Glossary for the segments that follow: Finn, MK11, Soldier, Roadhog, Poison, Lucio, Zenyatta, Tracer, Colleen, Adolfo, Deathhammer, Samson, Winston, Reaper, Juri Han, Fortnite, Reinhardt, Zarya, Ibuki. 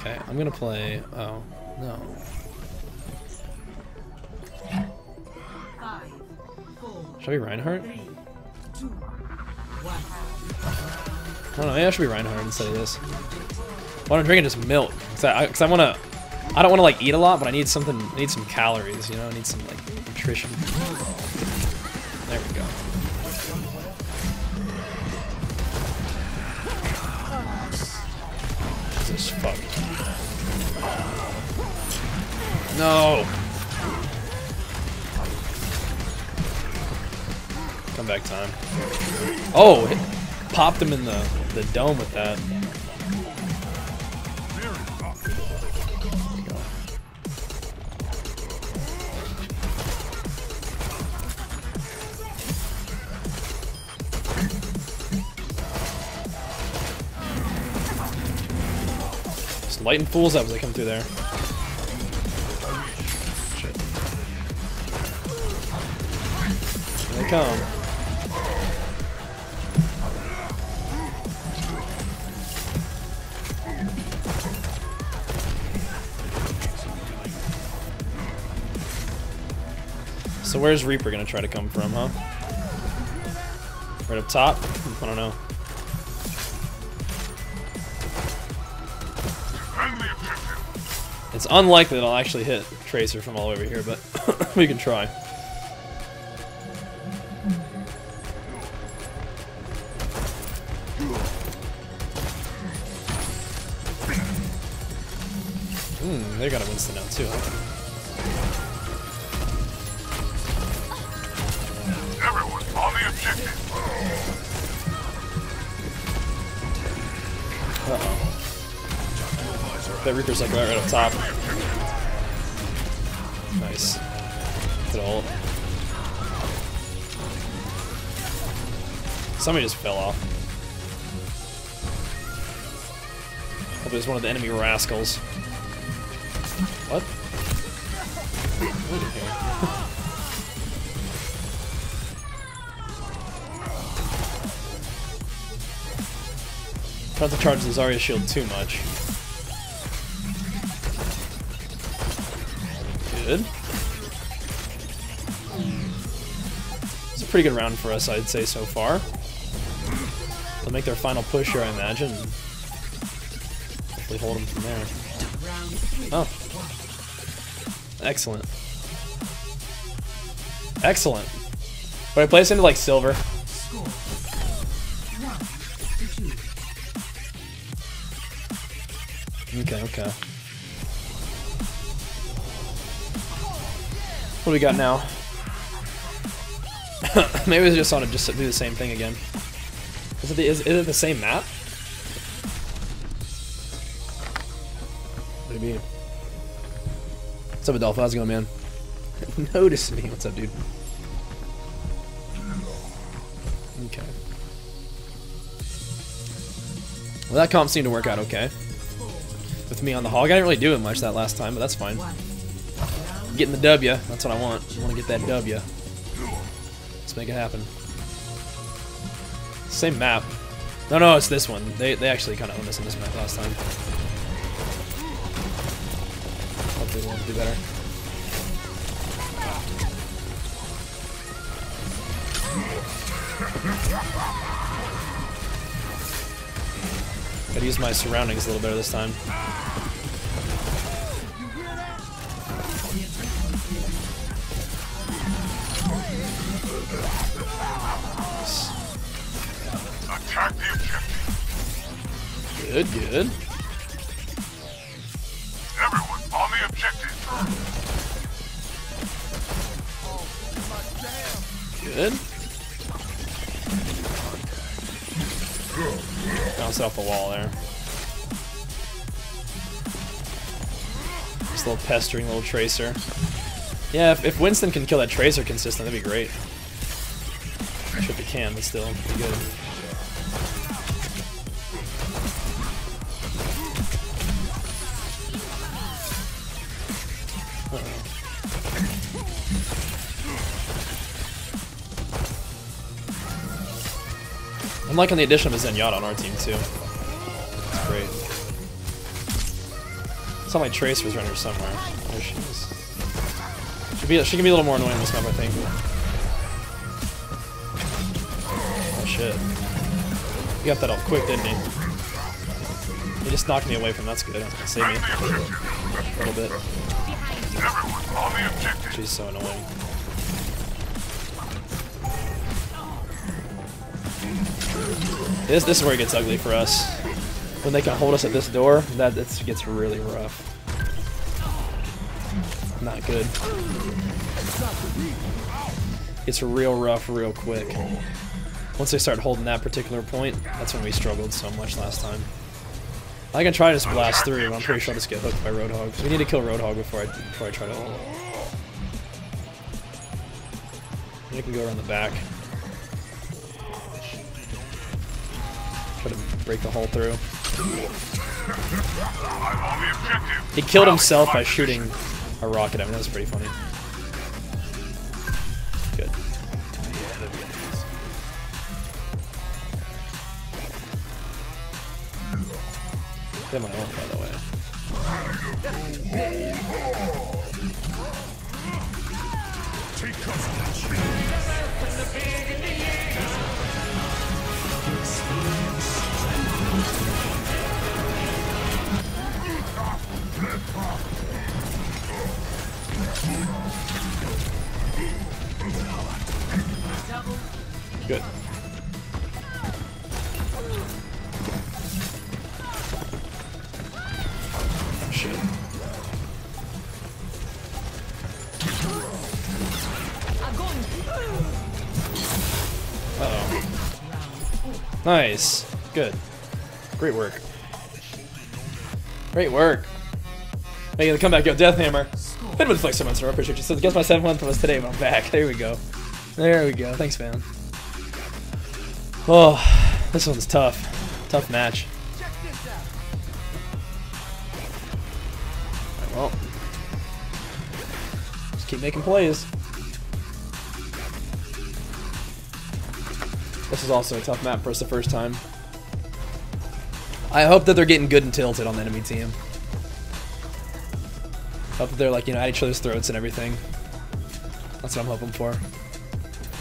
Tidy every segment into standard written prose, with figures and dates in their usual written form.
Okay, I'm gonna play. Oh, no. 5, 4, should I be Reinhardt? 3, 2, 1. I don't know, maybe I should be Reinhardt instead of this. What I'm drinking is milk. Cause I wanna. I don't wanna like eat a lot, but I need something. I need some calories, you know? I need some like nutrition. There we go. Jesus fuck. No! Come back time. Oh! It popped him in the dome with that. Lighting fools up as they come through there. Shit. Here they come. So where's Reaper gonna try to come from, huh? Right up top? I don't know. It's unlikely that I'll actually hit Tracer from all over here, but we can try. Hmm, they got a Winston now too, huh? Everyone on the objective. Uh-oh. That Reaper's like right up top. Nice. Good ult. Somebody just fell off. Hope it was one of the enemy rascals. What? What are you doing? Try not to charge the Zarya shield too much. Good. It's a pretty good round for us, I'd say, so far. They'll make their final push here, I imagine. Hopefully hold them from there. Oh. Excellent. Excellent. But I placed into, like, silver. Okay, okay. What do we got now? Maybe we just ought to just do the same thing again. Is it the same map? Maybe. What's up, Adolfo? How's it going, man? Notice me. What's up, dude? Okay. Well, that comp seemed to work out okay. With me on the hog. I didn't really do it much that last time, but that's fine. Getting the W, that's what I want. I want to get that W. Let's make it happen. Same map. No, no, it's this one. They actually kind of owned us in this map last time. Hopefully we'll do better. Gotta use my surroundings a little better this time. Good, good. Everyone on the objective. Good. Bounced off the wall there. Just a little pestering little Tracer. Yeah, if Winston can kill that Tracer consistently, that'd be great. I hope he can, but still, pretty good. I'm liking the addition of a Zenyatta on our team, too. That's great. It's not my Tracer's running somewhere. There she is. She can be a little more annoying this map, I think. Oh shit. He got that off quick, didn't he? He just knocked me away from that's good. That's gonna save me. A little bit. She's so annoying. This is where it gets ugly for us. When they can hold us at this door, that gets really rough. Not good. It's real rough real quick. Once they start holding that particular point, that's when we struggled so much last time. I can try to just blast through, but I'm pretty sure I'll just get hooked by Roadhog. We need to kill Roadhog before I try to hold it. I can go around the back. Try to break the hole through. He killed himself by shooting a rocket. I mean, that was pretty funny. Good. Yeah, that'd be nice. Get my ult, by the way. Good. Oh, shit. Uh-oh. Nice. Good. Great work. Great work. Making the comeback, yo, Deathhammer. Finn with Flex Semester, I appreciate you. So, guess my 7th one was today, but I'm back. There we go. There we go. Thanks, man. Oh, this one's tough. Tough match. Alright, well. Just keep making plays. This is also a tough map for us the first time. I hope that they're getting good and tilted on the enemy team. Hope that they're, like, you know, at each other's throats and everything. That's what I'm hoping for.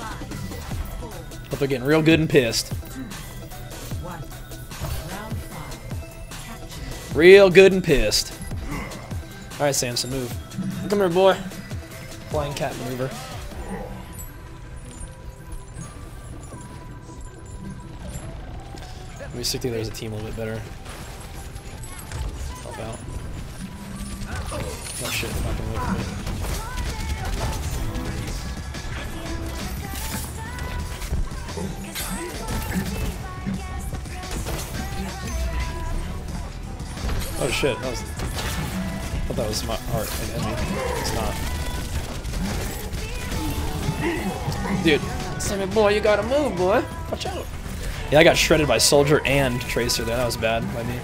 Hope they're getting real good and pissed. Real good and pissed. Alright, Samson, move. Come here, boy. Flying cat maneuver. Let me stick together as a team a little bit better. Help out. Oh shit, I'm not gonna look at me. Oh shit, that was... I thought that was my heart and enemy. It's not. Dude, Sammy boy, you gotta move, boy. Watch out. Yeah, I got shredded by Soldier and Tracer there. That was bad by me.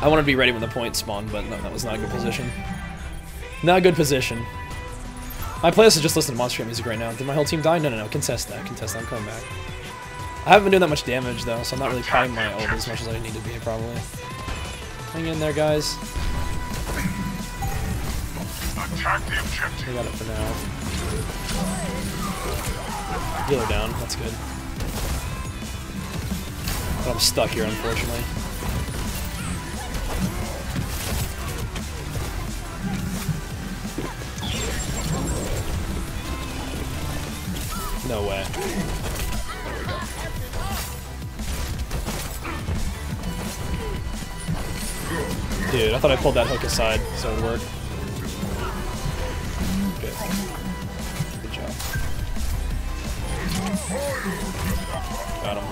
I wanted to be ready when the point spawned, but no, that was not a good position. Not a good position. My playlist is just listening to Monster Game music right now. Did my whole team die? No, no, no. Contest that. Contest that. I'm coming back. I haven't been doing that much damage, though, so I'm not really playing my ult as much as I need to be, probably. Hang in there, guys. We got it for now. Healer down, that's good. But I'm stuck here, unfortunately. No way. Dude, I thought I pulled that hook aside, so it worked. Good. Good job. Got him.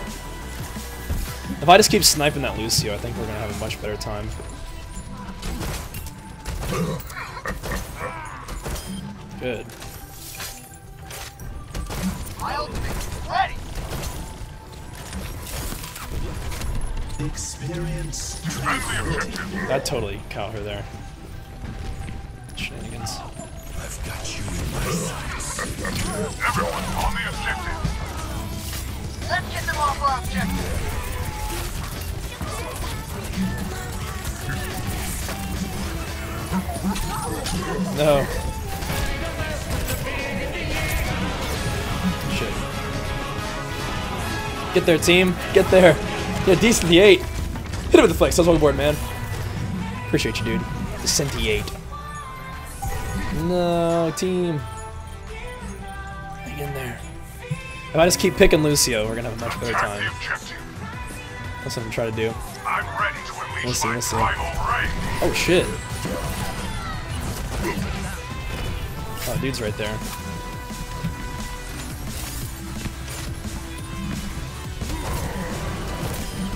If I just keep sniping that Lucio, I think we're gonna have a much better time. Good. My ultimate's ready! Experience. That totally caught her there. Shenanigans. I've got you in my sights. Everyone on the objective. Let's get them off our objective. No. Shit. Get there, team. Get there. Yeah, decently 8. Hit it with the flex. I was on board, man. Appreciate you, dude. Decently 8. No, team. Hang in there. If I just keep picking Lucio, we're gonna have a much better time. That's what I'm trying to do. I'm ready to unleash we'll see. Oh shit. Oh, dude's right there.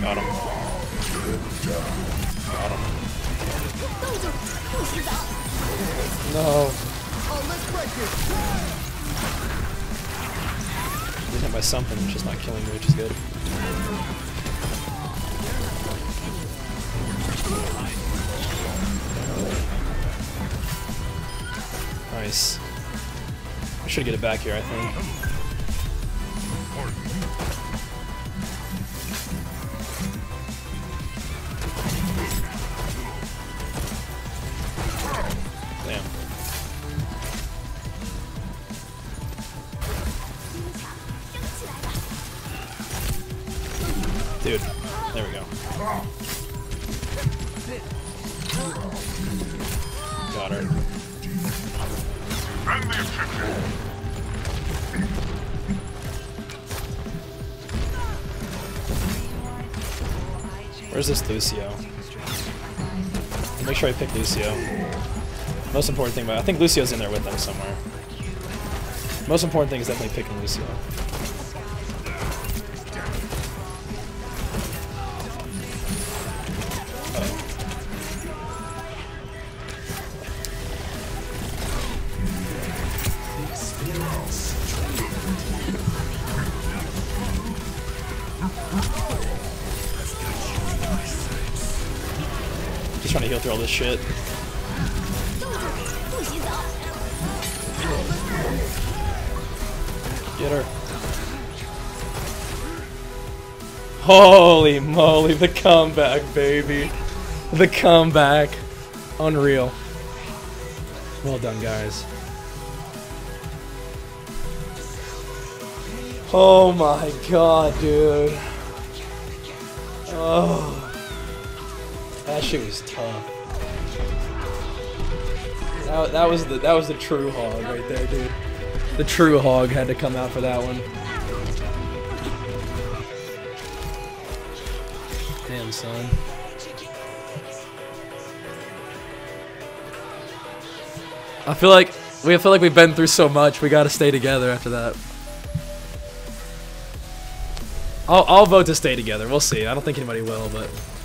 Got him. Got him. No. He's hit by something, which is not killing me, which is good. Nice. I should get it back here, I think. Damn. Dude, there we go. Got her. Where's this Lucio? Make sure I pick Lucio. Most important thing, but I think Lucio's in there with them somewhere. Most important thing is definitely picking Lucio. Trying to heal through all this shit. Get her. Holy moly, the comeback, baby. The comeback. Unreal. Well done, guys. Oh my god, dude. Oh. That shit was tough. That was the true hog right there, dude. The true hog had to come out for that one. Damn, son. I feel like we've been through so much. We gotta stay together after that. I'll vote to stay together. We'll see. I don't think anybody will, but.